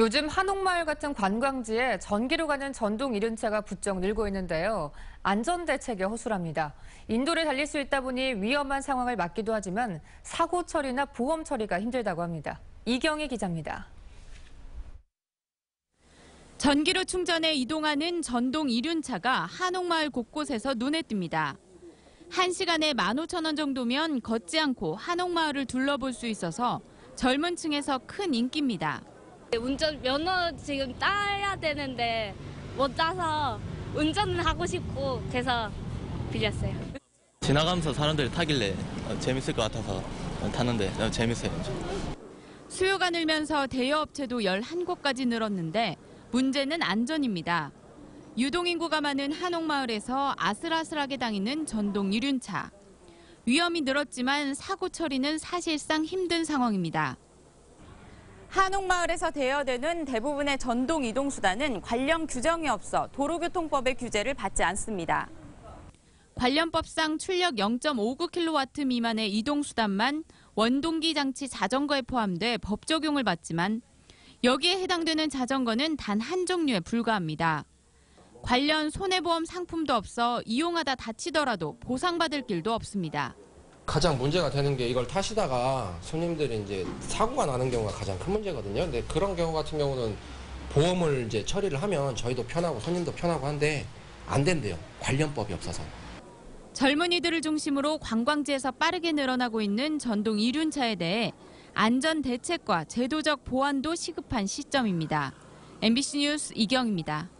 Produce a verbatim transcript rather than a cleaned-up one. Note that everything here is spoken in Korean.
요즘 한옥마을 같은 관광지에 전기로 가는 전동 이륜차가 부쩍 늘고 있는데요. 안전대책에 허술합니다. 인도를 달릴 수 있다 보니 위험한 상황을 막기도 하지만 사고 처리나 보험 처리가 힘들다고 합니다. 이경희 기자입니다. 전기로 충전해 이동하는 전동 이륜차가 한옥마을 곳곳에서 눈에 띕니다. 한 시간에 만 오천 원 정도면 걷지 않고 한옥마을을 둘러볼 수 있어서 젊은 층에서 큰 인기입니다. 운전 면허 지금 따야 되는데 못 따서 운전은 하고 싶고 그래서 빌렸어요. 지나가면서 사람들이 타길래 재밌을 것 같아서 타는데 너무 재밌어요. 수요가 늘면서 대여업체도 열한 곳까지 늘었는데 문제는 안전입니다. 유동인구가 많은 한옥마을에서 아슬아슬하게 다니는 전동 이륜차. 위험이 늘었지만 사고 처리는 사실상 힘든 상황입니다. 한옥마을에서 대여되는 대부분의 전동 이동수단은 관련 규정이 없어 도로교통법의 규제를 받지 않습니다. 관련법상 출력 영 점 오구 킬로와트 미만의 이동수단만 원동기 장치 자전거에 포함돼 법 적용을 받지만 여기에 해당되는 자전거는 단 한 종류에 불과합니다. 관련 손해보험 상품도 없어 이용하다 다치더라도 보상받을 길도 없습니다. 가장 문제가 되는 게 이걸 타시다가 손님들이 이제 사고가 나는 경우가 가장 큰 문제거든요. 근데 그런 경우 같은 경우는 보험을 이제 처리를 하면 저희도 편하고 손님도 편하고 한데 안 된대요. 관련법이 없어서. 젊은이들을 중심으로 관광지에서 빠르게 늘어나고 있는 전동 이륜차에 대해 안전 대책과 제도적 보완도 시급한 시점입니다. 엠비씨 뉴스 이경희입니다.